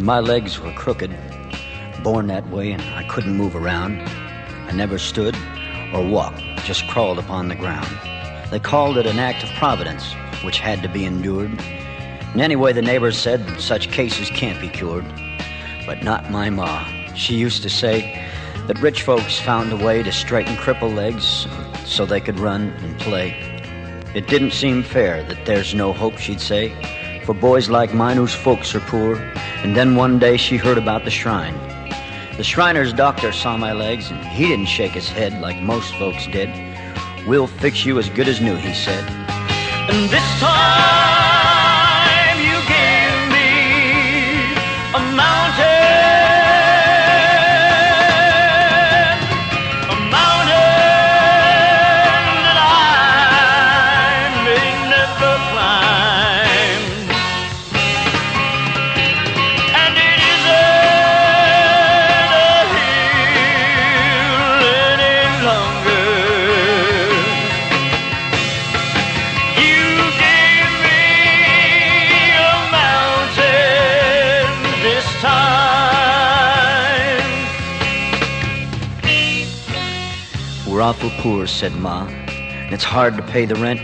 My legs were crooked, born that way, and I couldn't move around. I never stood or walked, just crawled upon the ground. They called it an act of providence, which had to be endured. And anyway, the neighbors said such cases can't be cured. But not my ma. She used to say that rich folks found a way to straighten crippled legs so they could run and play. It didn't seem fair that there's no hope, she'd say, for boys like mine whose folks are poor. And then one day she heard about the shrine. The Shriner's doctor saw my legs, and he didn't shake his head like most folks did. "We'll fix you as good as new," he said. And this time you gave me a mountain. "We're awful poor," said Ma, "and it's hard to pay the rent.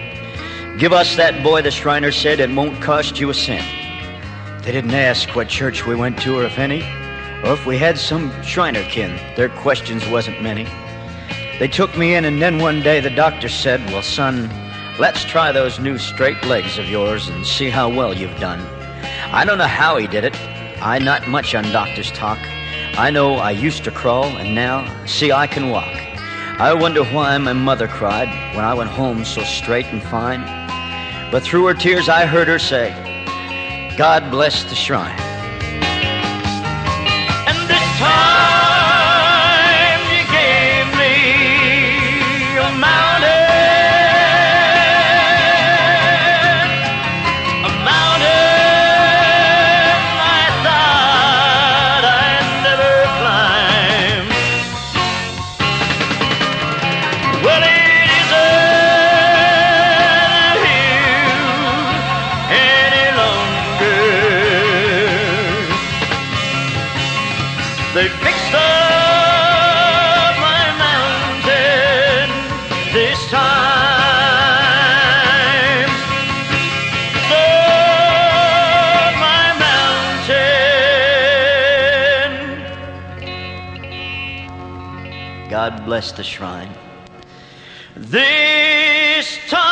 Give us that boy," the Shriner said, "it won't cost you a cent." They didn't ask what church we went to, or if any, or if we had some Shriner kin. Their questions wasn't many. They took me in, and then one day the doctor said, "Well, son, let's try those new straight legs of yours and see how well you've done." I don't know how he did it. I not much on doctor's talk. I know I used to crawl, and now, see, I can walk. I wonder why my mother cried when I went home so straight and fine. But through her tears I heard her say, "God bless the shrine." And this time you gave me a mountain. They fixed up my mountain this time. Up my mountain. God bless the shrine this time.